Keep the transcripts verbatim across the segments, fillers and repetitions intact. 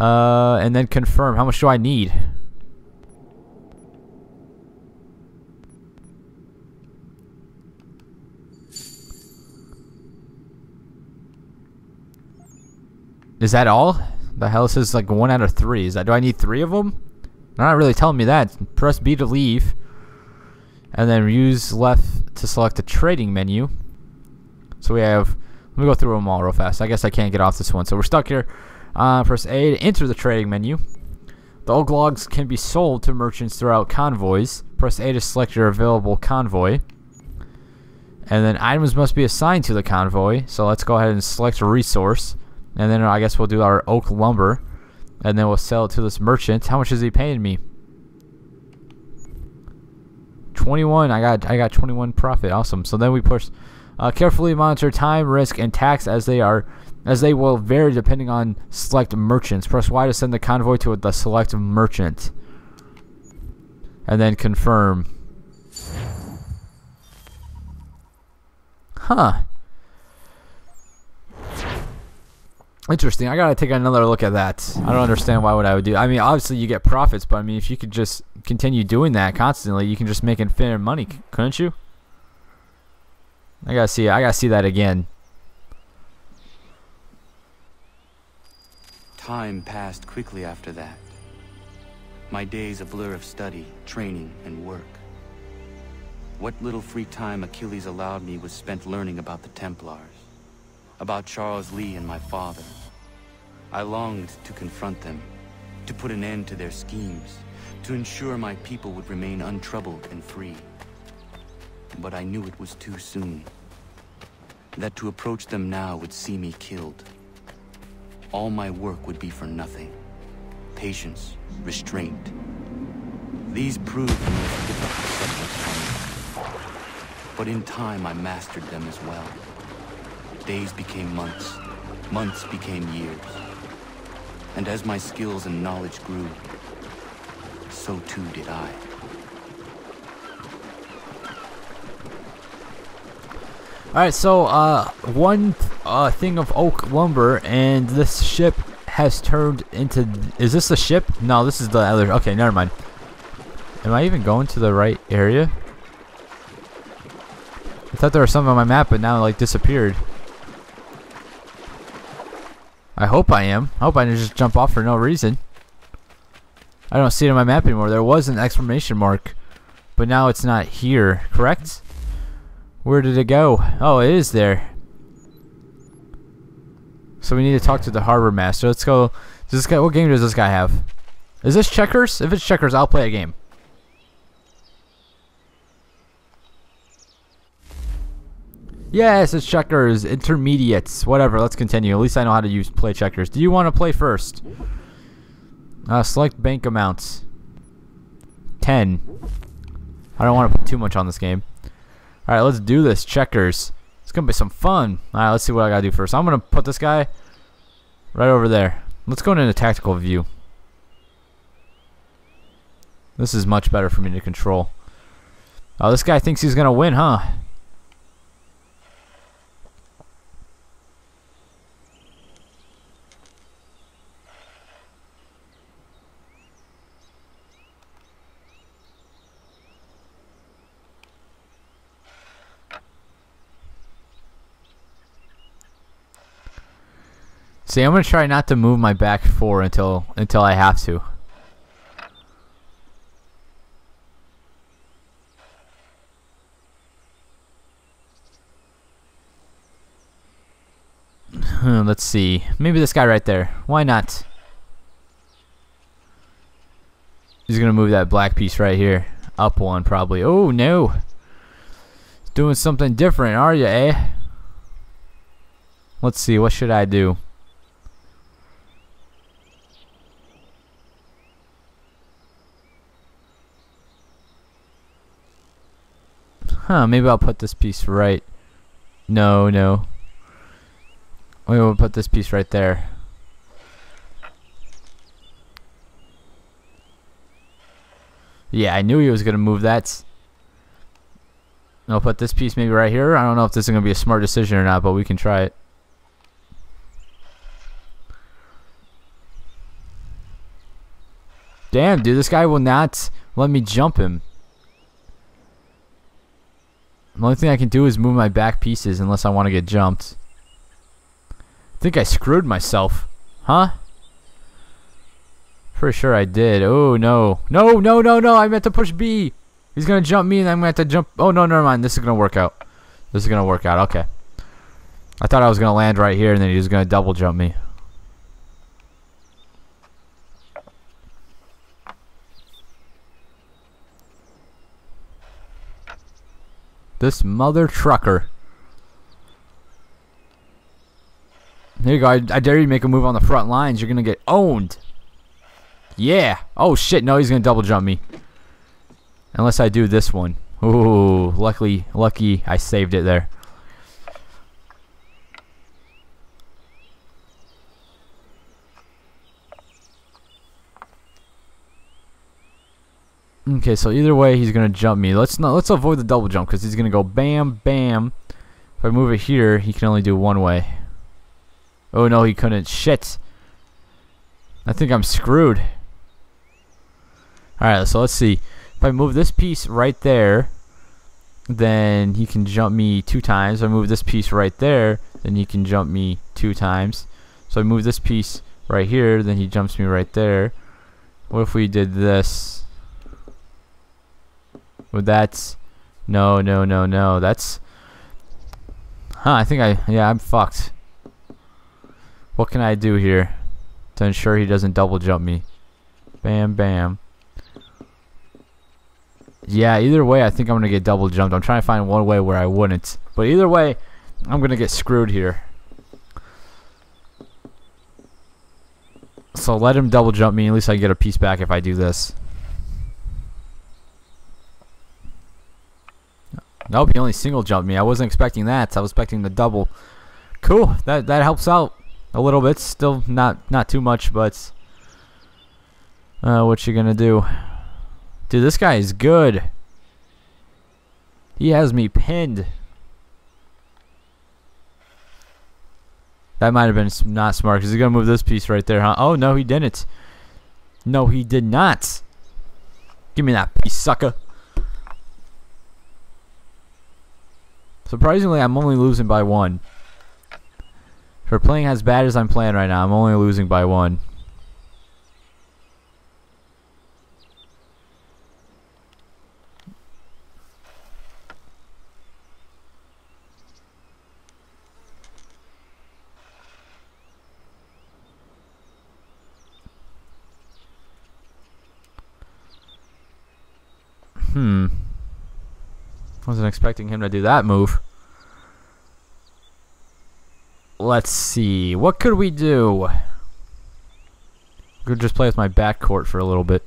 Uh, and then confirm. How much do I need? Is that all? The hell, says like one out of three. Is that, do I need three of them? They're not really telling me that. Press B to leave. And then use left to select the trading menu. So we have, let me go through them all real fast. I guess I can't get off this one, so we're stuck here. Uh, press A to enter the trading menu. The old logs can be sold to merchants throughout convoys. Press A to select your available convoy. And then items must be assigned to the convoy. So let's go ahead and select a resource. And then I guess we'll do our oak lumber. And then we'll sell it to this merchant. How much is he paying me? twenty-one. I got I got twenty-one profit. Awesome. So then we push uh, carefully monitor time, risk, and tax as they are as they will vary depending on select merchants. Press Y to send the convoy to the select merchant. And then confirm. Huh. Interesting. I gotta take another look at that. I don't understand why would I would do. I mean, obviously you get profits, but I mean, if you could just continue doing that constantly, you can just make infinite money, couldn't you? I gotta see. I gotta see that again. Time passed quickly after that. My days a blur of study, training, and work. What little free time Achilles allowed me was spent learning about the Templars, about Charles Lee and my father. I longed to confront them, to put an end to their schemes, to ensure my people would remain untroubled and free. But I knew it was too soon, that to approach them now would see me killed. All my work would be for nothing. Patience, restraint. These proved the most difficult subjects for me. But in time, I mastered them as well. Days became months, months became years. And as my skills and knowledge grew, so too did I. Alright, so uh, one uh, thing of oak lumber, and this ship has turned into... Is this the ship? No, this is the other... Okay, never mind. Am I even going to the right area? I thought there was something on my map, but now it like disappeared. I hope I am. I hope I didn't just jump off for no reason. I don't see it on my map anymore. There was an exclamation mark, but now it's not here, correct? Where did it go? Oh, it is there. So we need to talk to the harbor master. Let's go. Does this guy, what game does this guy have? Is this checkers? If it's checkers, I'll play a game. Yes, it's checkers, intermediates, whatever. Let's continue. At least I know how to use play checkers. Do you want to play first? Uh, select bank amounts. ten. I don't want to put too much on this game. All right, let's do this. Checkers. It's gonna be some fun. All right, let's see what I gotta do first. I'm gonna put this guy right over there. Let's go into tactical view. This is much better for me to control. Oh, this guy thinks he's gonna win, huh? See, I'm gonna try not to move my back four until until I have to. Let's see. Maybe this guy right there. Why not? He's gonna move that black piece right here up one probably. Oh no! Doing something different, are you, eh? Let's see. What should I do? Huh, maybe I'll put this piece right. No, no. We will put this piece right there. Yeah, I knew he was going to move that. And I'll put this piece maybe right here. I don't know if this is going to be a smart decision or not, but we can try it. Damn, dude, this guy will not let me jump him. The only thing I can do is move my back pieces unless I want to get jumped. I think I screwed myself. Huh? Pretty sure I did. Oh, no. No, no, no, no. I meant to push B. He's going to jump me and I'm going to have to jump. Oh, no, never mind. This is going to work out. This is going to work out. Okay. I thought I was going to land right here and then he was going to double jump me. This mother trucker. There you go. I, I dare you make a move on the front lines. You're going to get owned. Yeah. Oh, shit. No, he's going to double jump me. Unless I do this one. Ooh. Luckily, lucky I saved it there. Okay, so either way, he's gonna jump me. Let's not let's avoid the double jump because he's gonna go bam, bam. If I move it here, he can only do one way. Oh no, he couldn't. Shit. I think I'm screwed. All right, so let's see. If I move this piece right there, then he can jump me two times. If I move this piece right there, then he can jump me two times. So I move this piece right here, then he jumps me right there. What if we did this? Well, that's no, no, no, no. That's huh. I think I yeah. I'm fucked. What can I do here to ensure he doesn't double jump me? Bam, bam. Yeah. Either way, I think I'm gonna get double jumped. I'm trying to find one way where I wouldn't. But either way, I'm gonna get screwed here. So let him double jump me. At least I get a piece back if I do this. Nope, he only single jumped me. I wasn't expecting that. I was expecting the double. Cool. That that helps out a little bit. Still not not too much, but uh, what you gonna do? Dude, this guy is good. He has me pinned. That might have been not smart because he's gonna move this piece right there, huh? Oh no, he didn't. No, he did not. Give me that piece, sucker. Surprisingly, I'm only losing by one. For playing as bad as I'm playing right now, I'm only losing by one. Hmm. Wasn't expecting him to do that move. Let's see. What could we do? I could just play with my backcourt for a little bit.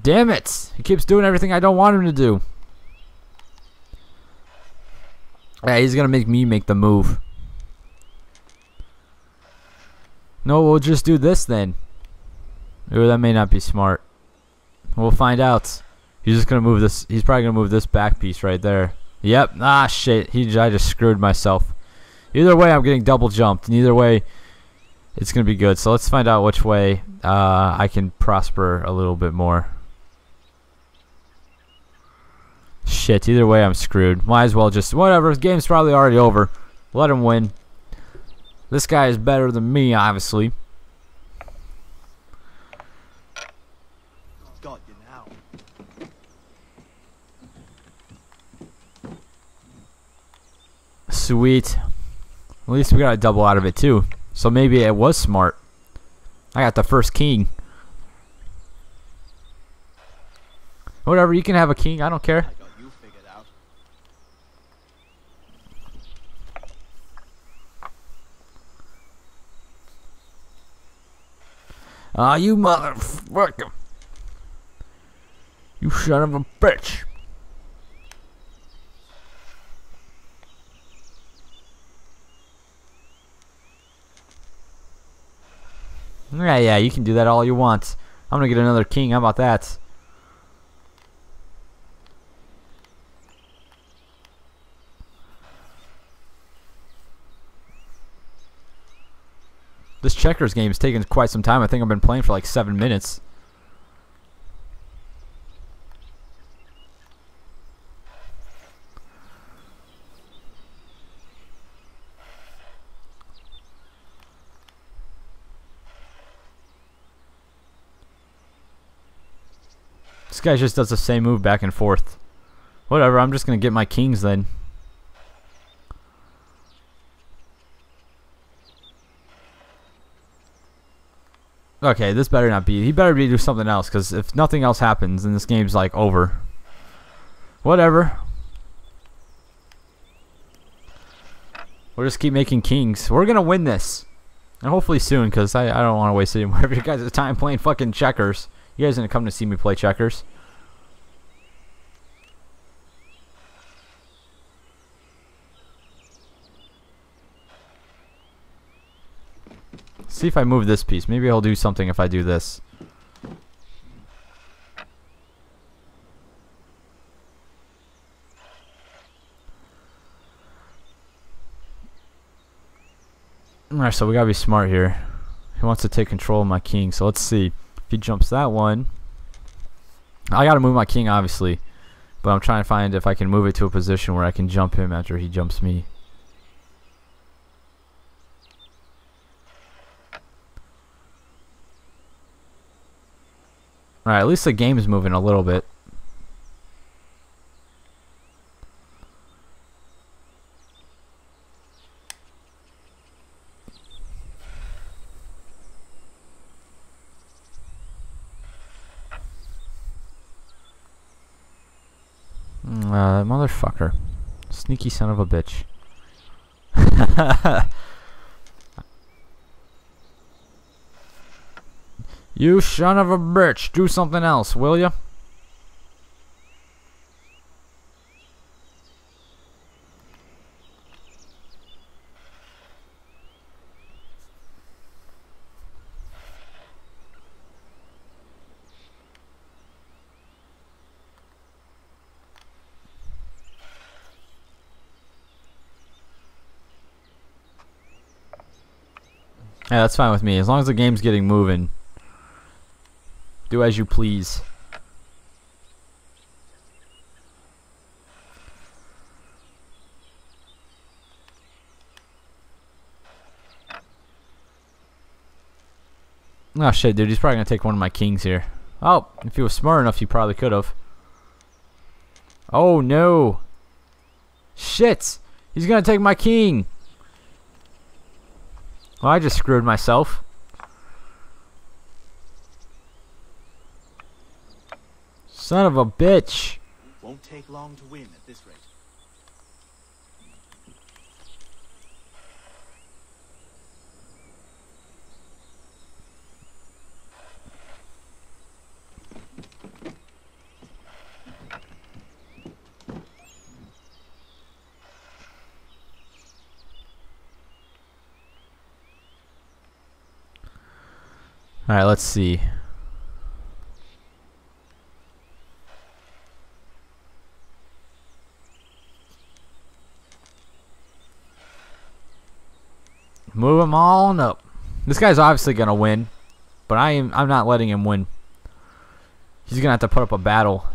Damn it! He keeps doing everything I don't want him to do. Yeah, he's gonna make me make the move. No, we'll just do this then. Ooh, that may not be smart. We'll find out. He's just gonna move this. He's probably gonna move this back piece right there. Yep. Ah, shit. He. I just screwed myself. Either way, I'm getting double jumped. And either way, it's gonna be good. So let's find out which way uh, I can prosper a little bit more. Shit. Either way, I'm screwed. Might as well just whatever. The game's probably already over. Let him win. This guy is better than me, obviously. Sweet. At least we got a double out of it too. So maybe it was smart. I got the first king. Whatever, you can have a king. I don't care. I got you figured out. Ah, you motherfucker. You son of a bitch. Yeah, yeah, you can do that all you want. I'm gonna get another king. How about that? This checkers game is taking quite some time. I think I've been playing for like seven minutes. This guy just does the same move back and forth. Whatever, I'm just going to get my kings then. Okay, this better not be. He better be do something else, because if nothing else happens, then this game's like over. Whatever. We'll just keep making kings. We're going to win this. And hopefully soon, because I, I don't want to waste any more of your guys' time playing fucking checkers. You guys didn't come to see me play checkers. See if I move this piece. Maybe I'll do something if I do this. Alright, so we gotta be smart here. He wants to take control of my king, so let's see. If he jumps that one, I gotta move my king obviously, but I'm trying to find if I can move it to a position where I can jump him after he jumps me. Alright, at least the game's moving a little bit. Uh, motherfucker. Sneaky son of a bitch. You son of a bitch, do something else, will ya? Yeah, that's fine with me, as long as the game's getting moving. Do as you please. Oh shit, dude, he's probably gonna take one of my kings here. Oh, if he was smart enough, he probably could have. Oh no. Shit, he's gonna take my king. Well, I just screwed myself. Son of a bitch. Won't take long to win at this rate. All right, let's see. Move him on up. This guy's obviously gonna win, but I am I'm not letting him win. He's gonna have to put up a battle.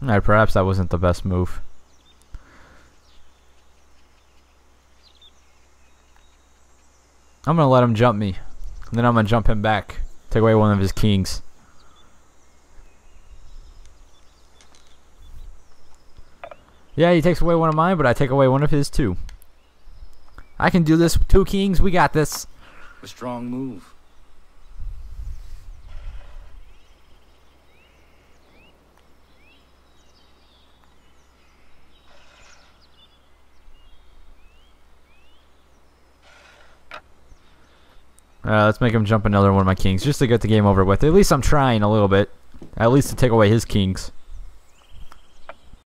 Alright, perhaps that wasn't the best move. I'm going to let him jump me, and then I'm going to jump him back. Take away one of his kings. Yeah, he takes away one of mine, but I take away one of his too. I can do this. Two kings, we got this. A strong move. Uh, let's make him jump another one of my kings just to get the game over with. At least I'm trying a little bit. At least to take away his kings.